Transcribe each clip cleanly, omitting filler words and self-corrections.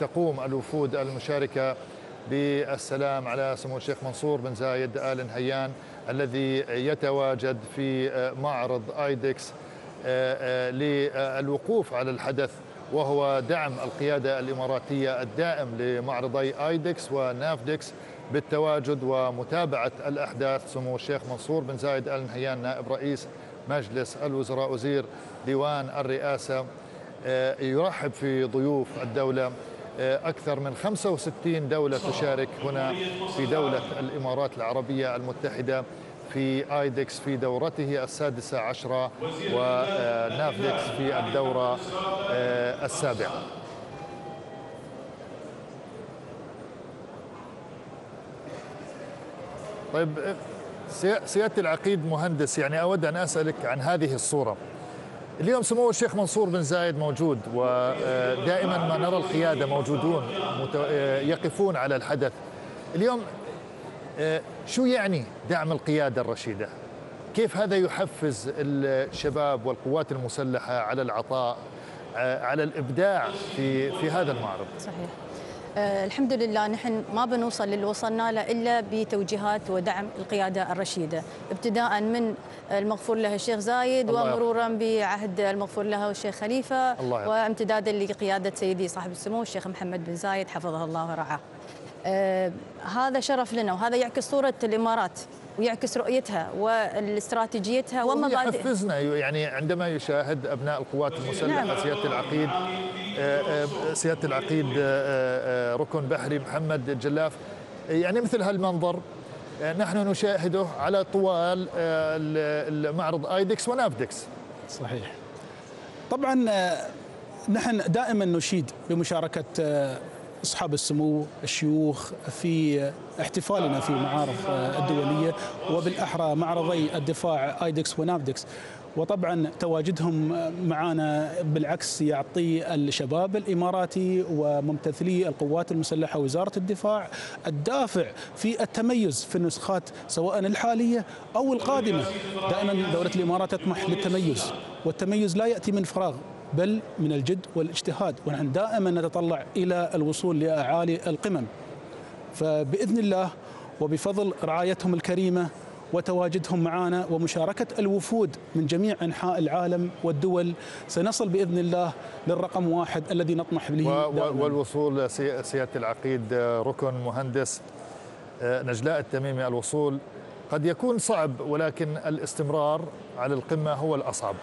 تقوم الوفود المشاركة بالسلام على سمو الشيخ منصور بن زايد آل نهيان الذي يتواجد في معرض آيدكس للوقوف على الحدث، وهو دعم القيادة الإماراتية الدائم لمعرضي آيدكس ونافديكس بالتواجد ومتابعة الأحداث. سمو الشيخ منصور بن زايد آل نهيان نائب رئيس مجلس الوزراء وزير ديوان الرئاسة يرحب في ضيوف الدولة. أكثر من 65 دولة تشارك هنا في دولة الإمارات العربية المتحدة في آيدكس في دورته السادسة عشرة، ونافديكس في الدورة السابعة. طيب سيادة العقيد مهندس، يعني أود أن أسألك عن هذه الصورة. اليوم سمو الشيخ منصور بن زايد موجود، ودائما ما نرى القيادة موجودون يقفون على الحدث. اليوم شو يعني دعم القيادة الرشيدة؟ كيف هذا يحفز الشباب والقوات المسلحة على العطاء، على الإبداع في هذا المعرض؟ صحيح. الحمد لله، نحن ما بنوصل للي وصلنا له إلا بتوجيهات ودعم القيادة الرشيدة، ابتداء من المغفور له الشيخ زايد ومرورا بعهد المغفور له الشيخ خليفة، وامتدادا لقيادة سيدي صاحب السمو الشيخ محمد بن زايد حفظه الله ورعاه. هذا شرف لنا، وهذا يعكس صورة الإمارات ويعكس رؤيتها واستراتيجيتها ومبادئها. يحفزنا يعني عندما يشاهد أبناء القوات المسلحة. نعم. سيادة العقيد ركن بحري محمد الجلاف، يعني مثل هالمنظر نحن نشاهده على طوال معرض آيدكس ونافديكس. صحيح. طبعا نحن دائما نشيد بمشاركة أصحاب السمو الشيوخ في احتفالنا في المعارض الدولية، وبالأحرى معرضي الدفاع آيدكس ونافديكس، وطبعا تواجدهم معنا بالعكس يعطي الشباب الإماراتي وممتثلي القوات المسلحة ووزارة الدفاع الدافع في التميز في النسخات سواء الحالية أو القادمة. دائما دولة الإمارات تطمح للتميز، والتميز لا يأتي من فراغ بل من الجد والاجتهاد، ونحن دائما نتطلع إلى الوصول لأعالي القمم. فبإذن الله وبفضل رعايتهم الكريمة وتواجدهم معنا ومشاركة الوفود من جميع أنحاء العالم والدول سنصل بإذن الله للرقم 1 الذي نطمح له. والوصول سيادة العقيد ركن مهندس نجلاء التميمي، الوصول قد يكون صعب، ولكن الاستمرار على القمة هو الأصعب.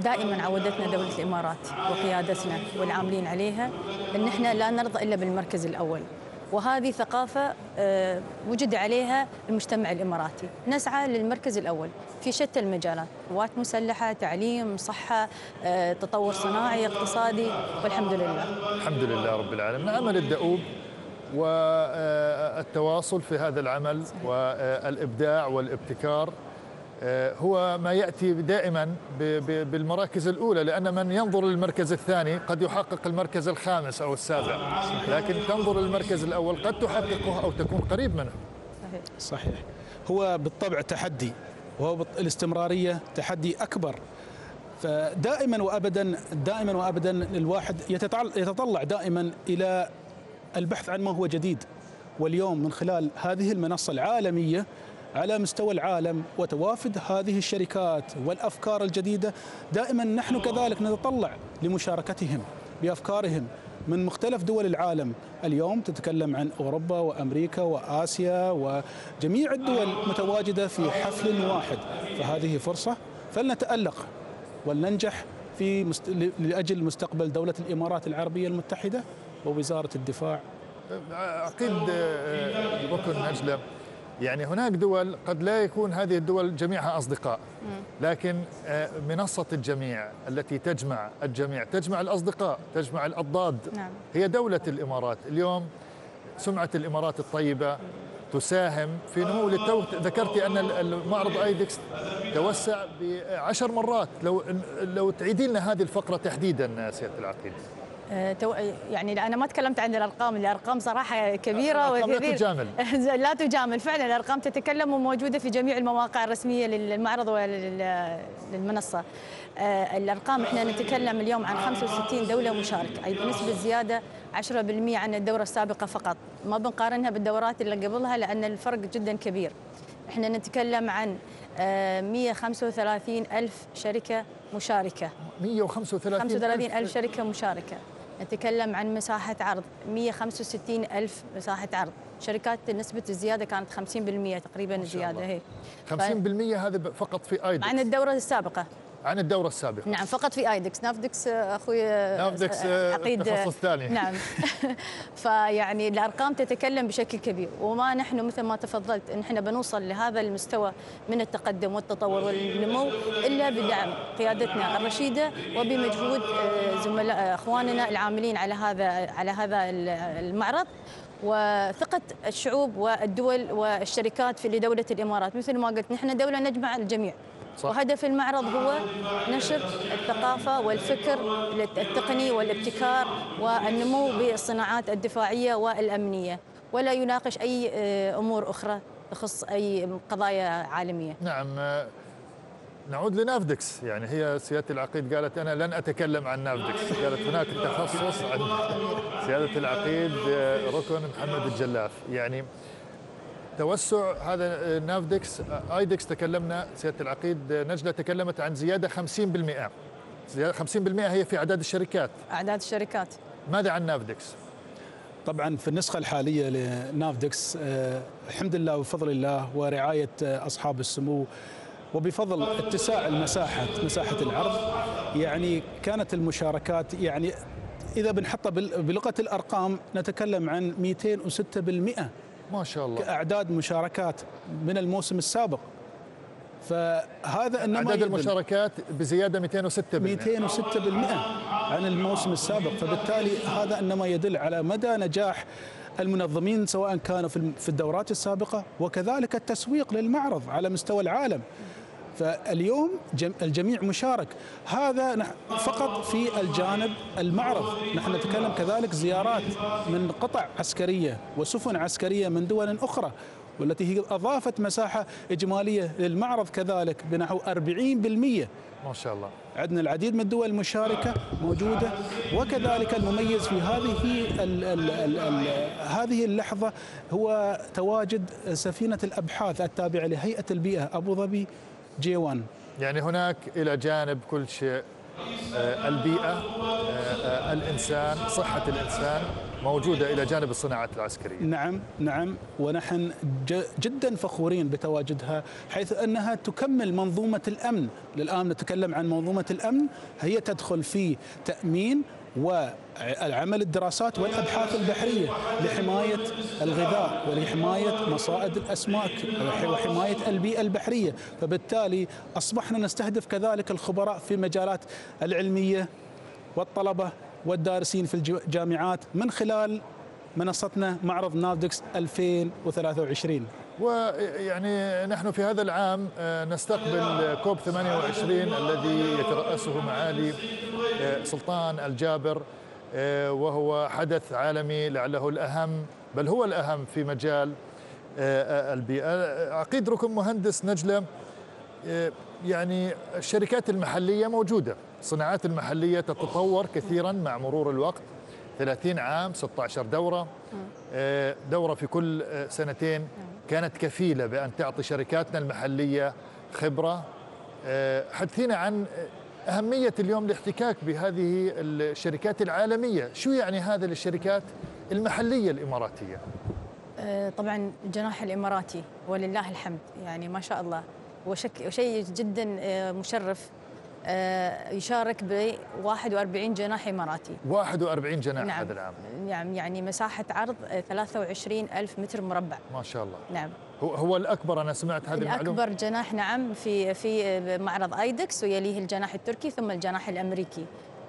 دائما عودتنا دولة الإمارات وقيادتنا والعاملين عليها أن احنا لا نرضى إلا بالمركز الأول، وهذه ثقافة وجد عليها المجتمع الإماراتي. نسعى للمركز الأول في شتى المجالات، قوات مسلحة، تعليم، صحة، تطور صناعي، اقتصادي، والحمد لله. الحمد لله رب العالمين. عمل الدؤوب والتواصل في هذا العمل والإبداع والابتكار هو ما يأتي دائما بالمراكز الأولى، لأن من ينظر للمركز الثاني قد يحقق المركز الخامس أو السابع، لكن تنظر للمركز الأول قد تحققه أو تكون قريب منه. صحيح. هو بالطبع تحدي، وهو الاستمرارية تحدي أكبر. فدائما وأبدا دائما وأبدا الواحد يتطلع دائما إلى البحث عن ما هو جديد، واليوم من خلال هذه المنصة العالمية على مستوى العالم وتوافد هذه الشركات والأفكار الجديدة، دائما نحن كذلك نتطلع لمشاركتهم بأفكارهم من مختلف دول العالم. اليوم تتكلم عن أوروبا وأمريكا وآسيا، وجميع الدول متواجدة في حفل واحد، فهذه فرصة فلنتألق ولننجح لأجل مستقبل دولة الإمارات العربية المتحدة ووزارة الدفاع. عقيد ركن نجلة، يعني هناك دول قد لا يكون هذه الدول جميعها أصدقاء، لكن منصة الجميع التي تجمع الجميع، تجمع الأصدقاء، تجمع الأضداد. نعم. هي دولة الإمارات. اليوم سمعة الإمارات الطيبة تساهم في نمو ذكرتي أن المعرض آيدكس توسع ب10 مرات. لو تعيدي لنا هذه الفقرة تحديدا سيادة العقيد. يعني انا ما تكلمت عن الارقام، الارقام صراحه كبيره وكبير لا تجامل فعلا، الارقام تتكلم وموجوده في جميع المواقع الرسميه للمعرض وللمنصه. الارقام احنا نتكلم اليوم عن 65 دوله مشاركه، اي بنسبه زياده 10% عن الدوره السابقه فقط، ما بنقارنها بالدورات اللي قبلها لان الفرق جدا كبير. احنا نتكلم عن 135,000 شركه مشاركه، 135,000 شركه مشاركه، نتكلم عن مساحة عرض 165,000 مساحة عرض. شركات نسبة الزيادة كانت 50% تقريبا زيادة، هي 50% هذا فقط في آيدكس عن الدورة السابقة. عن الدورة السابقة نعم، فقط في آيدكس. نافديكس أخوي نافديكس عقيد تخصص ثاني نعم فيعني الأرقام تتكلم بشكل كبير، وما نحن مثل ما تفضلت نحن بنوصل لهذا المستوى من التقدم والتطور والنمو إلا بدعم قيادتنا الرشيدة وبمجهود زملاء أخواننا العاملين على هذا المعرض، وثقة الشعوب والدول والشركات لدولة الإمارات. مثل ما قلت نحن دولة نجمع الجميع، صح. وهدف المعرض هو نشر الثقافة والفكر التقني والابتكار والنمو بالصناعات الدفاعية والأمنية، ولا يناقش أي أمور أخرى تخص أي قضايا عالمية. نعم، نعود لنافديكس. يعني هي سيادة العقيد قالت أنا لن أتكلم عن نافديكس، قالت هناك تخصص عند سيادة العقيد ركن محمد الجلاف. يعني توسع هذا نافديكس. آيدكس تكلمنا سيادة العقيد، نجلاء تكلمت عن زيادة 50%، زيادة 50% هي في أعداد الشركات. ماذا عن نافديكس؟ طبعا في النسخة الحالية لنافديكس الحمد لله وبفضل الله ورعاية أصحاب السمو وبفضل اتساع مساحة العرض، يعني كانت المشاركات، يعني إذا بنحطها بلغة الأرقام نتكلم عن 206% ما شاء الله كأعداد مشاركات من الموسم السابق. فهذا انما عدد المشاركات بزياده 206% عن الموسم السابق، فبالتالي هذا انما يدل على مدى نجاح المنظمين سواء كانوا في الدورات السابقه وكذلك التسويق للمعرض على مستوى العالم. فاليوم الجميع مشارك، هذا فقط في الجانب المعرض، نحن نتكلم كذلك زيارات من قطع عسكرية وسفن عسكرية من دول أخرى، والتي هي أضافت مساحة إجمالية للمعرض كذلك بنحو 40%. ما شاء الله عندنا العديد من الدول المشاركة موجودة، وكذلك المميز في هذه اللحظة هو تواجد سفينة الأبحاث التابعة لهيئة البيئة أبو ظبي جيوان. يعني هناك إلى جانب كل شيء البيئة، الإنسان، صحة الإنسان موجودة إلى جانب الصناعات العسكرية. نعم، ونحن جدا فخورين بتواجدها، حيث أنها تكمل منظومة الأمن. الآن نتكلم عن منظومة الأمن، هي تدخل في تأمين وعمل الدراسات والأبحاث البحرية لحماية الغذاء ولحماية مصائد الأسماك وحماية البيئة البحرية. فبالتالي أصبحنا نستهدف كذلك الخبراء في مجالات العلمية والطلبة والدارسين في الجامعات من خلال منصتنا معرض نافديكس 2023. ويعني نحن في هذا العام نستقبل كوب 28 الذي يترأسه معالي سلطان الجابر، وهو حدث عالمي لعله الأهم، بل هو الأهم في مجال البيئة. عقيد ركن مهندس نجلة، يعني الشركات المحلية موجودة، الصناعات المحلية تتطور كثيرا مع مرور الوقت، 30 عام 16 دورة، دورة في كل سنتين، كانت كفيلة بأن تعطي شركاتنا المحلية خبرة. حدثينا عن أهمية اليوم الاحتكاك بهذه الشركات العالمية، شو يعني هذا للشركات المحلية الإماراتية؟ طبعا الجناح الإماراتي ولله الحمد يعني ما شاء الله، وشيء جدا مشرف يشارك ب 41 جناح إماراتي. 41 جناح نعم. هذا العام. نعم، يعني مساحة عرض 23,000 متر مربع. ما شاء الله. نعم. هو الأكبر، أنا سمعت هذه المعلومة. الأكبر جناح نعم في معرض آيدكس، ويليه الجناح التركي ثم الجناح الأمريكي.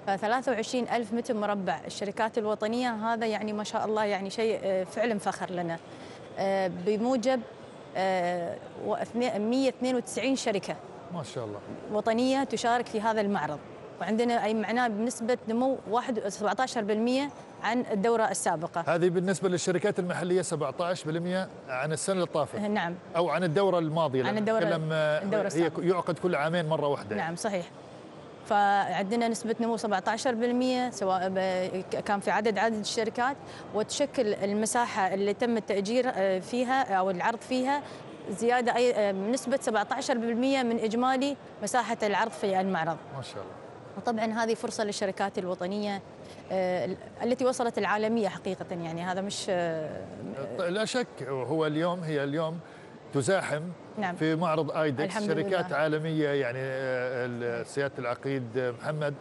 ف 23,000 متر مربع الشركات الوطنية، هذا يعني ما شاء الله يعني شيء فعلا فخر لنا. بموجب 192 شركة ما شاء الله وطنية تشارك في هذا المعرض، وعندنا أي معناه بنسبة نمو 17% عن الدورة السابقة. هذه بالنسبة للشركات المحلية 17% عن السنة الطافة. نعم. أو عن الدورة الماضية. عن الدورة السابقة. هي يعقد كل عامين مرة واحدة. نعم صحيح. فعندنا نسبة نمو 17% سواء كان في عدد الشركات، وتشكل المساحة اللي تم التأجير فيها أو العرض فيها زيادة أي نسبة 17% من إجمالي مساحة العرض في المعرض. ما شاء الله. وطبعا هذه فرصة للشركات الوطنية التي وصلت العالمية حقيقة، يعني هذا مش لا شك. هو اليوم هي اليوم تزاحم نعم. في معرض آيدكس شركات لله. عالمية، يعني سيادة العقيد محمد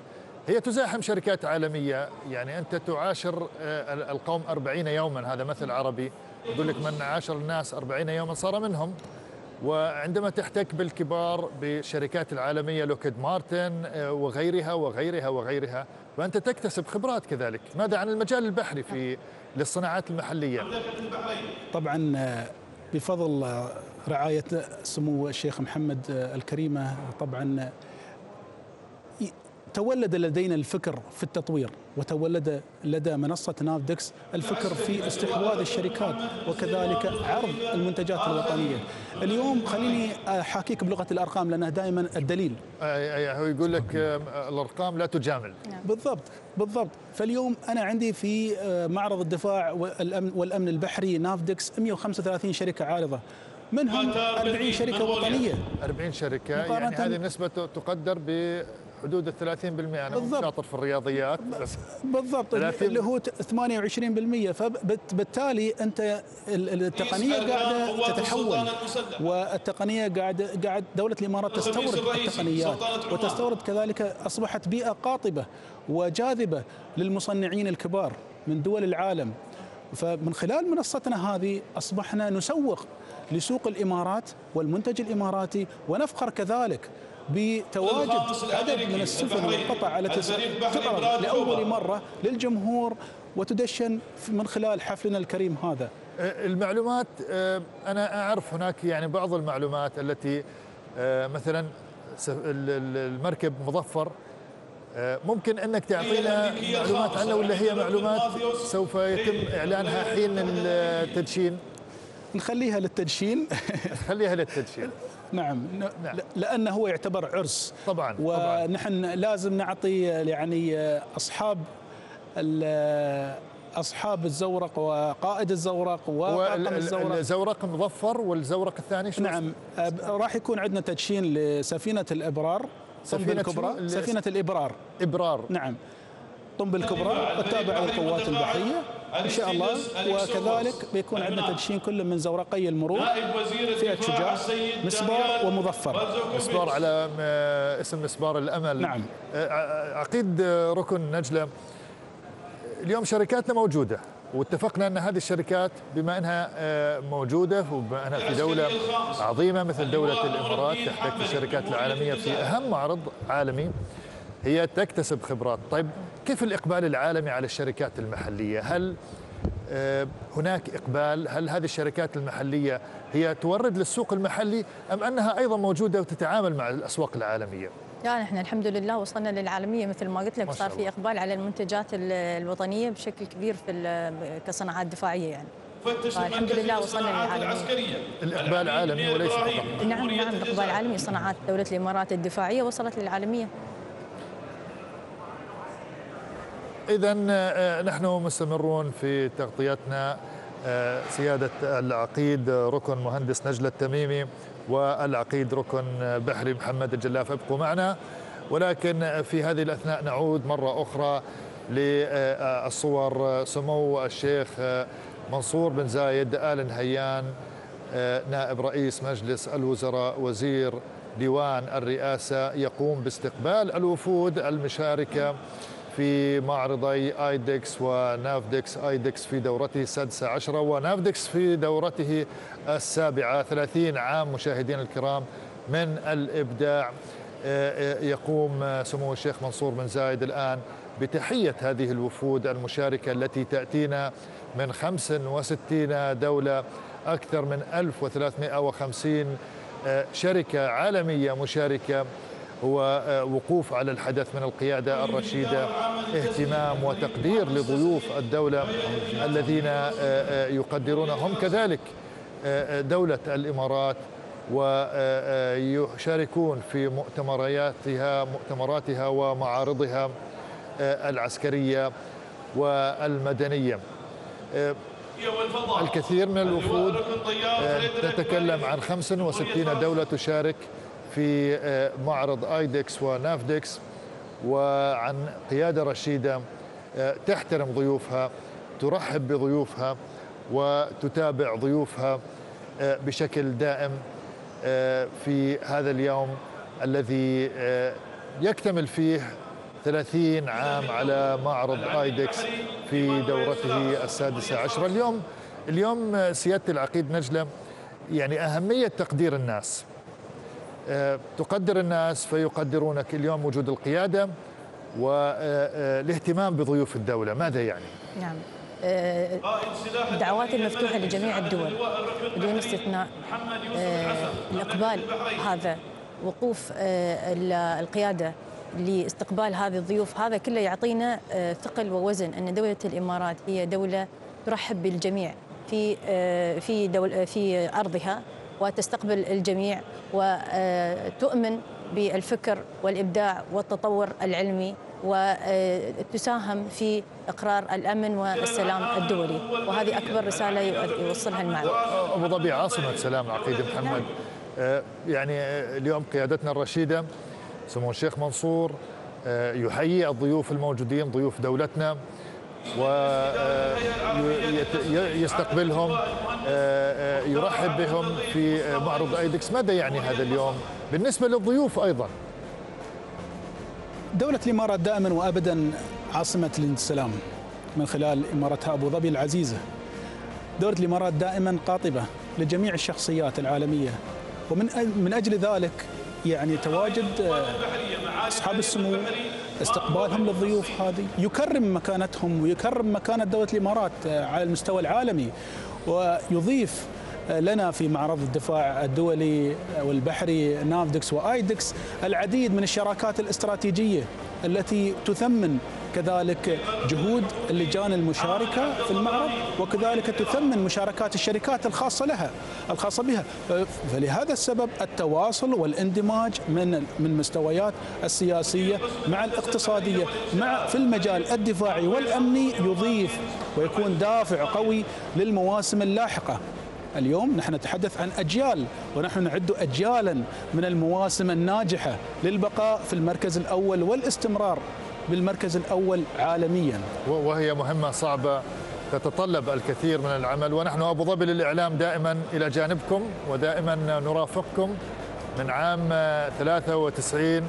هي تزاحم شركات عالمية، يعني أنت تعاشر القوم 40 يوما، هذا مثل عربي يقول لك من عاشر الناس 40 يوما صار منهم. وعندما تحتك بالكبار بالشركات العالمية لوكهيد مارتن وغيرها وغيرها وغيرها، فأنت تكتسب خبرات كذلك. ماذا عن المجال البحري في للصناعات المحلية؟ طبعا بفضل رعاية سمو الشيخ محمد الكريمة طبعا تولد لدينا الفكر في التطوير، وتولد لدى منصة نافديكس الفكر في استحواذ الشركات وكذلك عرض المنتجات الوطنية. اليوم خليني أحاكيك بلغة الأرقام لأنها دائما الدليل. هو يقول لك الأرقام لا تجامل. بالضبط بالضبط. فاليوم أنا عندي في معرض الدفاع والأمن البحري نافديكس 135 شركة عارضة، منهم 40 شركة وطنية. 40 شركة يعني هذه النسبة تقدر ب حدود 30%. أنا مش شاطر في الرياضيات بس بالضبط اللي هو 28%. فبالتالي أنت التقنية قاعدة تتحول، والتقنية قاعد دولة الإمارات تستورد التقنيات وتستورد كذلك. أصبحت بيئة قاطبة وجاذبة للمصنعين الكبار من دول العالم، فمن خلال منصتنا هذه أصبحنا نسوق لسوق الإمارات والمنتج الإماراتي، ونفخر كذلك بتواجد عدد من السفن والقطع التي تعرض لأول مرة للجمهور وتدشن من خلال حفلنا الكريم هذا. المعلومات أنا أعرف هناك يعني بعض المعلومات التي مثلا المركب مظفر، ممكن أنك تعطينا معلومات عنه ولا هي معلومات سوف يتم إعلانها حين التدشين؟ نخليها للتدشين. نخليها للتدشين. نعم. لأنه هو يعتبر عرس طبعا، ونحن لازم نعطي يعني أصحاب الزورق وقائد الزورق وطاقم الزورق. الزورق مظفر والزورق الثاني شو؟ نعم راح يكون عندنا تدشين لسفينة الإبرار. سفينة الكبرى. سفينة الإبرار. إبرار نعم. قنبل كبرى التابعة للقوات البحرية إن شاء الله، وكذلك بيكون عندنا تدشين كل من زورقي المرور، فئة شجاع، مسبار ومظفر. مسبار على اسم مسبار الأمل. نعم. عقيد ركن نجلة، اليوم شركاتنا موجودة واتفقنا أن هذه الشركات بما أنها موجودة وبما أنها في دولة عظيمة مثل دولة الإمارات تحتك الشركات العالمية في أهم معرض عالمي، هي تكتسب خبرات. طيب كيف الإقبال العالمي على الشركات المحلية؟ هل هناك إقبال؟ هل هذه الشركات المحلية هي تورد للسوق المحلي أم أنها أيضا موجودة وتتعامل مع الأسواق العالمية؟ يعني احنا الحمد لله وصلنا للعالمية مثل ما قلت لك، صار في إقبال على المنتجات الوطنية بشكل كبير في كصناعات دفاعية يعني. الحمد لله وصلنا للعالمية. الإقبال عالمي وليس فقط. نعم نعم الإقبال عالمي. صناعات دولة الإمارات الدفاعية وصلت للعالمية. إذا نحن مستمرون في تغطيتنا سيادة العقيد ركن مهندس نجلاء التميمي والعقيد ركن بحري محمد الجلاف، ابقوا معنا. ولكن في هذه الأثناء نعود مرة أخرى للصور. سمو الشيخ منصور بن زايد آل نهيان نائب رئيس مجلس الوزراء وزير ديوان الرئاسة يقوم باستقبال الوفود المشاركة في معرضي آيدكس ونافديكس، آيدكس في دورته السادسة عشرة ونافديكس في دورته السابعة. 30 عام مشاهدين الكرام من الإبداع. يقوم سمو الشيخ منصور بن زايد الآن بتحية هذه الوفود المشاركة التي تأتينا من 65 دولة، أكثر من 1350 شركة عالمية مشاركة هو وقوف على الحدث من القيادة الرشيدة، اهتمام وتقدير لضيوف الدولة الذين يقدرونهم، كذلك دولة الإمارات، ويشاركون في مؤتمراتها ومعارضها العسكرية والمدنية. الكثير من الوفود، تتكلم عن 65 دولة تشارك في معرض آيدكس ونافديكس، وعن قيادة رشيدة تحترم ضيوفها، ترحب بضيوفها وتتابع ضيوفها بشكل دائم في هذا اليوم الذي يكتمل فيه 30 عام على معرض آيدكس في دورته 16. اليوم سيادة العقيد نجلة، يعني أهمية تقدير الناس، تقدر الناس فيقدرونك. اليوم وجود القيادة والاهتمام بضيوف الدولة ماذا يعني؟ نعم، الدعوات المفتوحة لجميع الدول بدون استثناء، الإقبال هذا، وقوف القيادة لاستقبال هذه الضيوف، هذا كله يعطينا ثقل ووزن أن دولة الإمارات هي دولة ترحب بالجميع في أرضها، وتستقبل الجميع، وتؤمن بالفكر والإبداع والتطور العلمي، وتساهم في إقرار الأمن والسلام الدولي، وهذه أكبر رسالة يوصلها المعلم. أبو ظبي عاصمة سلام العقيد محمد. يعني اليوم قيادتنا الرشيدة سمو الشيخ منصور يحيي الضيوف الموجودين، ضيوف دولتنا، ويستقبلهم، يرحب بهم في معرض آيدكس. ماذا يعني هذا اليوم بالنسبة للضيوف أيضا؟ دولة الإمارات دائما وأبدا عاصمة السلام من خلال إمارتها أبو ظبي العزيزة. دولة الإمارات دائما قاطبة لجميع الشخصيات العالمية، ومن أجل ذلك يعني تواجد أصحاب السمو، استقبالهم للضيوف هذه يكرم مكانتهم ويكرم مكانة دولة الإمارات على المستوى العالمي، ويضيف لنا في معرض الدفاع الدولي والبحري نافديكس وآيدكس العديد من الشراكات الاستراتيجية التي تثمن كذلك جهود اللجان المشاركة في المعرض، وكذلك تثمن مشاركات الشركات الخاصة بها. فلهذا السبب التواصل والاندماج من مستويات السياسية مع الاقتصادية مع في المجال الدفاعي والأمني يضيف ويكون دافع قوي للمواسم اللاحقة. اليوم نحن نتحدث عن أجيال، ونحن نعد أجيالا من المواسم الناجحة للبقاء في المركز الأول والاستمرار بالمركز الأول عالميا، وهي مهمة صعبة تتطلب الكثير من العمل. ونحن أبو ظبي للإعلام دائما إلى جانبكم، ودائما نرافقكم من عام 93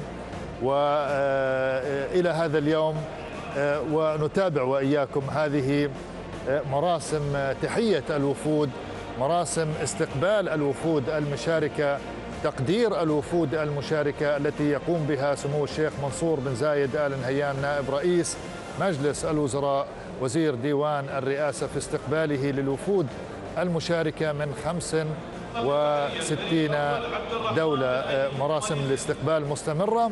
وإلى هذا اليوم، ونتابع وإياكم هذه مراسم تحية الوفود، مراسم استقبال الوفود المشاركة، تقدير الوفود المشاركة التي يقوم بها سمو الشيخ منصور بن زايد آل نهيان نائب رئيس مجلس الوزراء وزير ديوان الرئاسة في استقباله للوفود المشاركة من 65 دولة. مراسم الاستقبال مستمرة،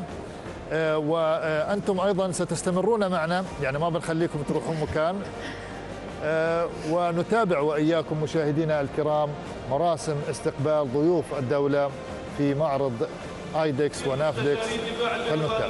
وأنتم أيضا ستستمرون معنا، يعني ما بنخليكم تروحون مكان، ونتابع وإياكم مشاهدينا الكرام مراسم استقبال ضيوف الدولة في معرض آيدكس ونافديكس. فلنتابع.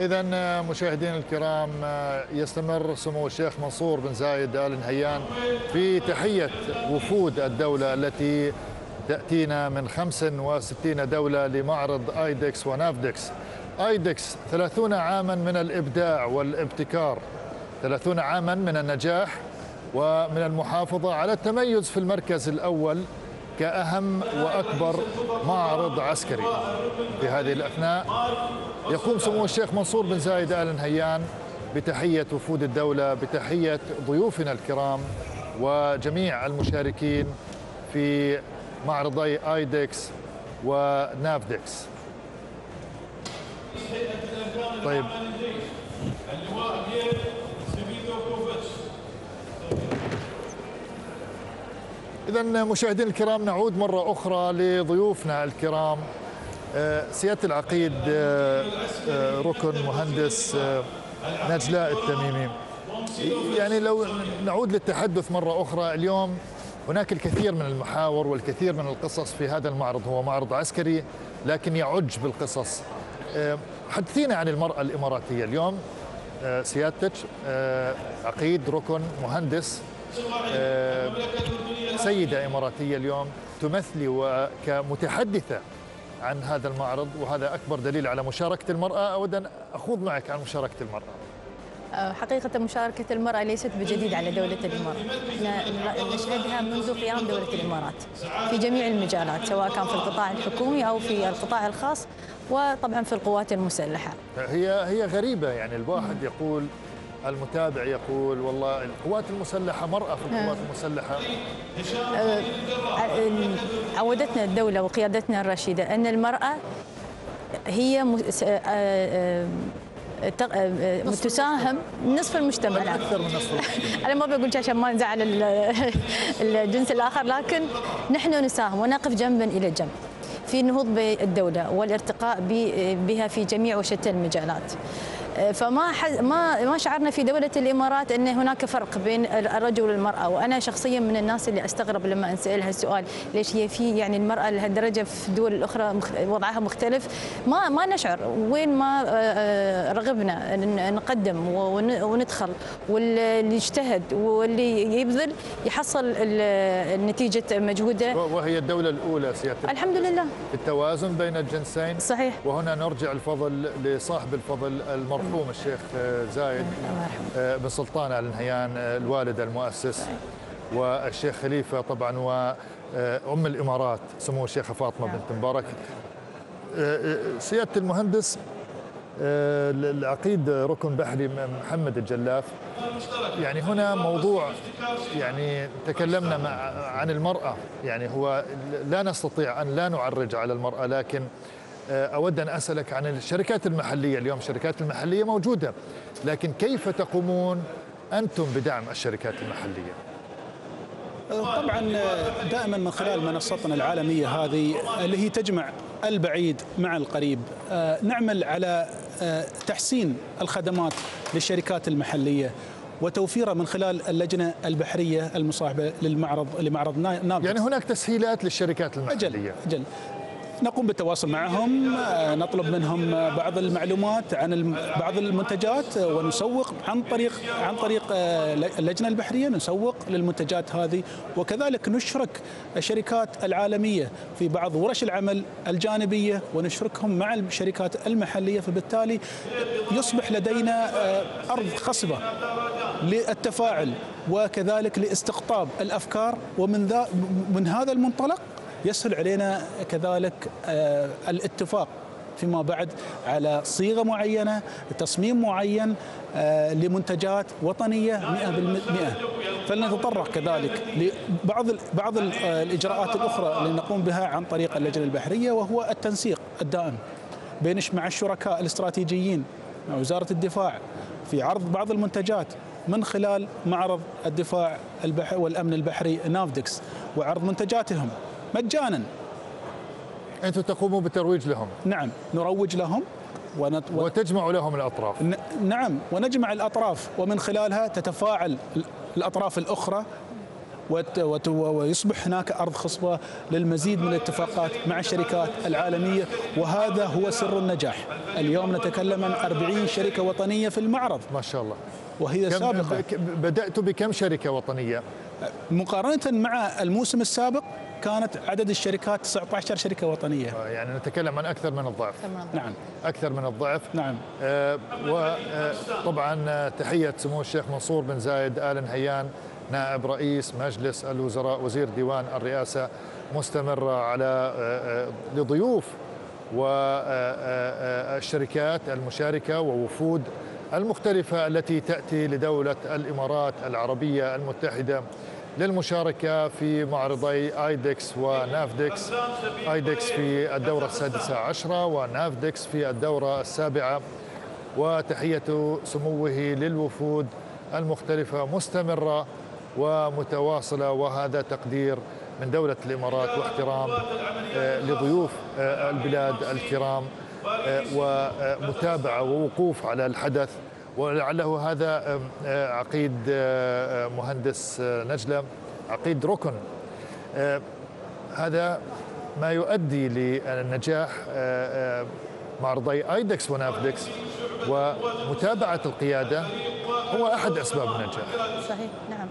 إذا مشاهدين الكرام، يستمر سمو الشيخ منصور بن زايد آل نهيان في تحية وفود الدولة التي تأتينا من 65 دولة لمعرض آيدكس ونافديكس. آيدكس 30 عاما من الإبداع والابتكار، 30 عاما من النجاح ومن المحافظة على التميز في المركز الأول كأهم وأكبر معرض عسكري. في هذه الأثناء يقوم سمو الشيخ منصور بن زايد آل نهيان بتحية وفود الدولة، بتحية ضيوفنا الكرام وجميع المشاركين في معرضي آيدكس ونافديكس. طيب، إذن مشاهدين الكرام، نعود مرة أخرى لضيوفنا الكرام. سيادة العقيد ركن مهندس نجلاء التميمي، يعني لو نعود للتحدث مرة أخرى، اليوم هناك الكثير من المحاور والكثير من القصص في هذا المعرض. هو معرض عسكري لكن يعج بالقصص. حدثينا عن المرأة الإماراتية اليوم. سيادتك عقيد ركن مهندس، سيدة إماراتية اليوم تمثلي وكمتحدثة عن هذا المعرض، وهذا أكبر دليل على مشاركة المرأة. أود أن أخوض معك عن مشاركة المرأة. حقيقة مشاركة المرأة ليست بجديد على دولة الإمارات، احنا نشهدها منذ قيام دولة الإمارات في جميع المجالات، سواء كان في القطاع الحكومي أو في القطاع الخاص، وطبعا في القوات المسلحة. هي غريبة، يعني الواحد يقول، المتابع يقول والله القوات المسلحة، مرأة في القوات المسلحة. عودتنا الدولة وقيادتنا الرشيدة أن المرأة هي تساهم نصف المجتمع، أكثر من نصف المجتمع. أنا ما بقولش عشان ما نزعل الجنس الآخر، لكن نحن نساهم ونقف جنبا إلى جنب في النهوض بالدولة والارتقاء بها في جميع وشتى المجالات. فما ما شعرنا في دولة الإمارات أن هناك فرق بين الرجل والمرأة. وأنا شخصيا من الناس اللي أستغرب لما أنسألها السؤال، ليش هي في يعني المرأة لهالدرجة في دول أخرى وضعها مختلف؟ ما نشعر وين ما رغبنا نقدم وندخل، واللي يجتهد واللي يبذل يحصل نتيجة مجهوده. وهي الدولة الأولى سيادتك الحمد لله التوازن بين الجنسين. صحيح. وهنا نرجع الفضل لصاحب الفضل المرأة، المرحوم الشيخ زايد بن سلطان آل نهيان، الوالد المؤسس، والشيخ خليفة طبعا، وأم الإمارات سمو الشيخة فاطمة بنت مبارك. سيادة المهندس العقيد ركن بحري محمد الجلاف، يعني هنا موضوع، يعني تكلمنا عن المرأة، يعني هو لا نستطيع أن لا نعرج على المرأة، لكن أود أن أسألك عن الشركات المحلية اليوم. الشركات المحلية موجودة، لكن كيف تقومون أنتم بدعم الشركات المحلية؟ طبعا دائما من خلال منصتنا العالمية هذه اللي هي تجمع البعيد مع القريب، نعمل على تحسين الخدمات للشركات المحلية وتوفيرها من خلال اللجنة البحرية المصاحبة لمعرض نافديكس. يعني هناك تسهيلات للشركات المحلية. أجل. نقوم بالتواصل معهم، نطلب منهم بعض المعلومات عن بعض المنتجات، ونسوق عن طريق اللجنة البحرية، نسوق للمنتجات هذه، وكذلك نشرك الشركات العالمية في بعض ورش العمل الجانبية ونشركهم مع الشركات المحلية، فبالتالي يصبح لدينا أرض خصبة للتفاعل وكذلك لاستقطاب الأفكار، ومن هذا المنطلق يسهل علينا كذلك الاتفاق فيما بعد على صيغة معينة، تصميم معين لمنتجات وطنية 100%. فلنتطرق كذلك لبعض الإجراءات الأخرى اللي نقوم بها عن طريق اللجنة البحرية، وهو التنسيق الدائم مع الشركاء الاستراتيجيين، مع وزارة الدفاع، في عرض بعض المنتجات من خلال معرض الدفاع والأمن البحري نافديكس، وعرض منتجاتهم مجانا. أنتم تقوموا بالترويج لهم؟ نعم، نروج لهم وتجمع لهم الأطراف. نعم، ونجمع الأطراف، ومن خلالها تتفاعل الأطراف الأخرى ويصبح هناك أرض خصبة للمزيد من الاتفاقات مع الشركات العالمية، وهذا هو سر النجاح. اليوم نتكلم عن 40 شركة وطنية في المعرض ما شاء الله، وهي سابقة. بدأت بكم شركة وطنية؟ مقارنة مع الموسم السابق كانت عدد الشركات 19 شركة وطنية، يعني نتكلم عن أكثر من الضعف. نعم، أكثر من الضعف. نعم. وطبعا تحية سمو الشيخ منصور بن زايد آل نهيان، نائب رئيس مجلس الوزراء وزير ديوان الرئاسة، مستمرة على لضيوف والشركات المشاركة ووفود المختلفة التي تأتي لدولة الإمارات العربية المتحدة للمشاركة في معرضي آيدكس ونافديكس. آيدكس في الدورة 16 ونافديكس في الدورة 7، وتحية سموه للوفود المختلفة مستمرة ومتواصلة، وهذا تقدير من دولة الإمارات واحترام لضيوف البلاد الكرام ومتابعة ووقوف على الحدث. ولعله هذا عقيد مهندس نجلة، عقيد ركن، هذا ما يؤدي لنجاح معرضي آيدكس ونافديكس، ومتابعة القيادة هو أحد أسباب النجاح. صحيح، نعم.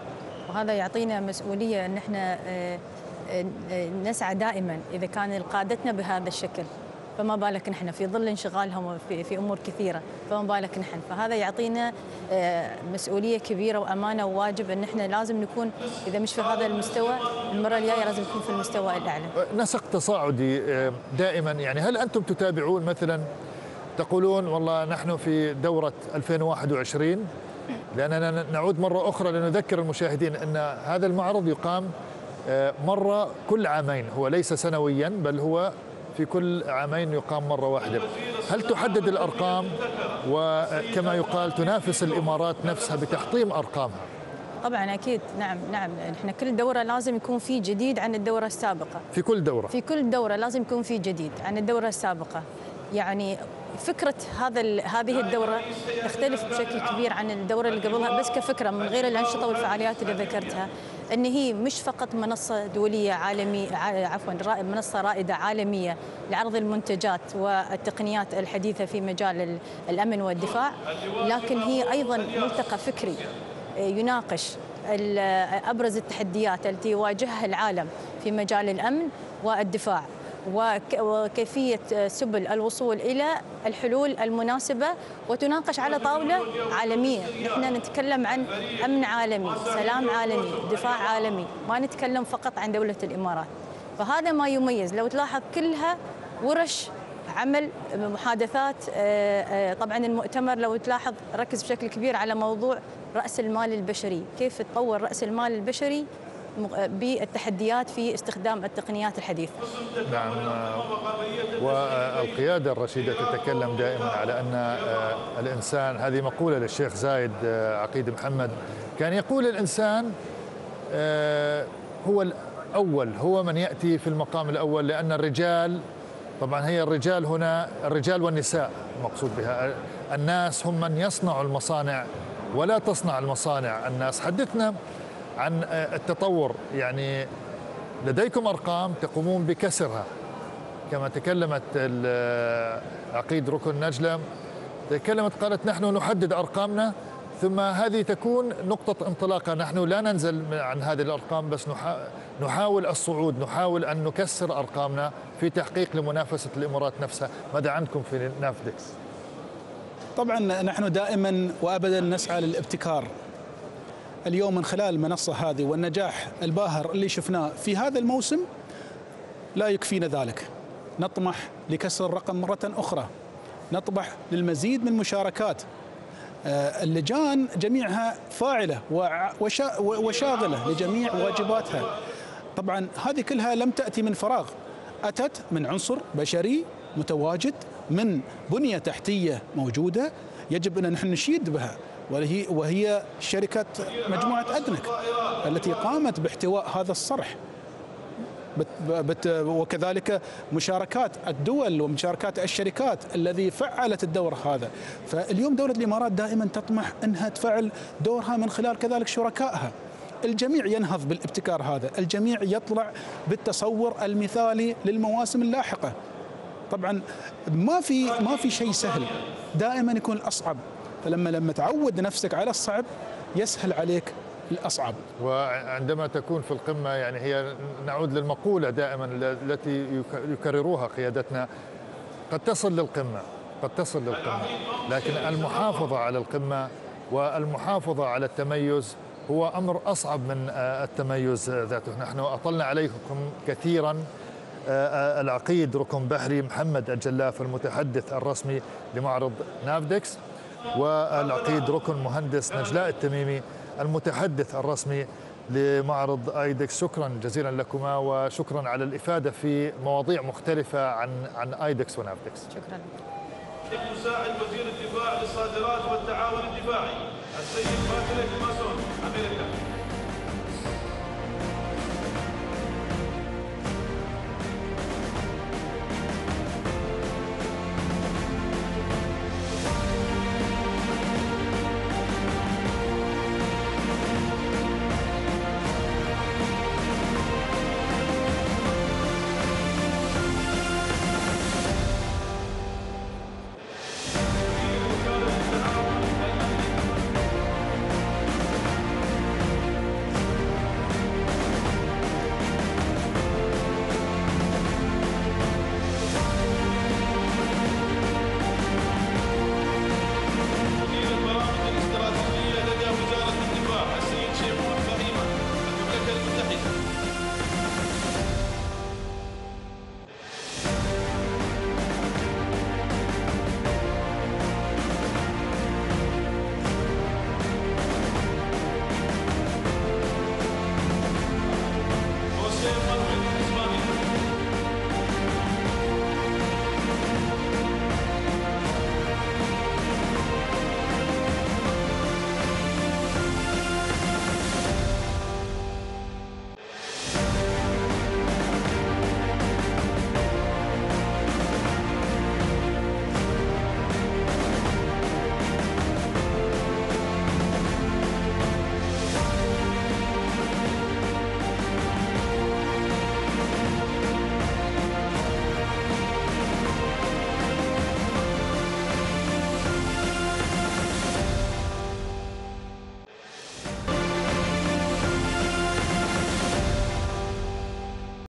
وهذا يعطينا مسؤولية أن احنا نسعى دائما إذا كان قادتنا بهذا الشكل، فما بالك نحن في ظل انشغالهم في أمور كثيرة، فما بالك نحن. فهذا يعطينا مسؤولية كبيرة وأمانة وواجب أن نحن لازم نكون إذا مش في هذا المستوى المرة الجاية لازم نكون في المستوى الأعلى. نسق تصاعدي دائما، يعني هل أنتم تتابعون مثلا تقولون والله نحن في دورة 2021، لأننا نعود مرة أخرى لنذكر المشاهدين أن هذا المعرض يقام مرة كل عامين، هو ليس سنويا بل هو في كل عامين يقام مرة واحدة. هل تحدد الأرقام وكما يقال تنافس الإمارات نفسها بتحطيم أرقامها؟ طبعا أكيد، نعم نعم. إحنا كل دورة لازم يكون في جديد عن الدورة السابقة. في كل دورة؟ في كل دورة لازم يكون في جديد عن الدورة السابقة. يعني فكرة هذه الدورة تختلف بشكل كبير عن الدورة اللي قبلها، بس كفكرة من غير الأنشطة والفعاليات اللي ذكرتها، أن هي مش فقط منصة دولية عالمية، منصة رائدة عالمية لعرض المنتجات والتقنيات الحديثة في مجال الأمن والدفاع، لكن هي أيضا ملتقى فكري يناقش أبرز التحديات التي يواجهها العالم في مجال الأمن والدفاع، وكيفية سبل الوصول إلى الحلول المناسبة، وتناقش على طاولة عالمية. نحن نتكلم عن أمن عالمي، سلام عالمي، دفاع عالمي، ما نتكلم فقط عن دولة الإمارات. فهذا ما يميز، لو تلاحظ كلها ورش عمل، محادثات. طبعا المؤتمر لو تلاحظ ركز بشكل كبير على موضوع رأس المال البشري، كيف تطور رأس المال البشري بالتحديات في استخدام التقنيات الحديثة. نعم، والقيادة الرشيدة تتكلم دائما على أن الإنسان، هذه مقولة للشيخ زايد عقيد محمد، كان يقول الإنسان هو الأول، هو من يأتي في المقام الأول، لأن الرجال، طبعا هي الرجال هنا الرجال والنساء مقصود بها، الناس هم من يصنع المصانع ولا تصنع المصانع الناس. حدثنا عن التطور، يعني لديكم أرقام تقومون بكسرها كما تكلمت عقيد ركن نجلة، تكلمت قالت نحن نحدد أرقامنا، ثم هذه تكون نقطة انطلاقة، نحن لا ننزل عن هذه الأرقام، بس نحاول الصعود، نحاول أن نكسر أرقامنا في تحقيق لمنافسة الإمارات نفسها. ماذا عندكم في نافديكس؟ طبعا نحن دائما وأبدا نسعى للابتكار. اليوم من خلال المنصة هذه والنجاح الباهر اللي شفناه في هذا الموسم لا يكفينا ذلك، نطمح لكسر الرقم مرة أخرى، نطمح للمزيد من المشاركات. اللجان جميعها فاعلة وشاغلة لجميع واجباتها. طبعا هذه كلها لم تأتي من فراغ، أتت من عنصر بشري متواجد، من بنية تحتية موجودة يجب أن نحن نشيد بها، وهي شركة مجموعة أدنك التي قامت باحتواء هذا الصرح، وكذلك مشاركات الدول ومشاركات الشركات الذي فعلت الدور هذا. فاليوم دولة الإمارات دائما تطمح أنها تفعل دورها من خلال كذلك شركائها، الجميع ينهض بالابتكار هذا، الجميع يطلع بالتصور المثالي للمواسم اللاحقة. طبعا ما في شيء سهل، دائما يكون الأصعب، فلما تعود نفسك على الصعب يسهل عليك الأصعب. وعندما تكون في القمة، يعني هي نعود للمقولة دائما التي يكرروها قيادتنا، قد تصل للقمة، قد تصل للقمة، لكن المحافظة على القمة والمحافظة على التميز هو أمر أصعب من التميز ذاته. نحن أطلنا عليكم كثيرا العقيد ركن بحري محمد الجلاف المتحدث الرسمي لمعرض نافديكس، والعقيد ركن مهندس نجلاء التميمي المتحدث الرسمي لمعرض آيدكس. شكرا جزيلا لكما، وشكرا على الإفادة في مواضيع مختلفة عن آيدكس ونافديكس. شكرا. مساعد وزير الدفاع للصادرات والتعاون الدفاعي السيد فاتلك ماسون، أمير الدفاع.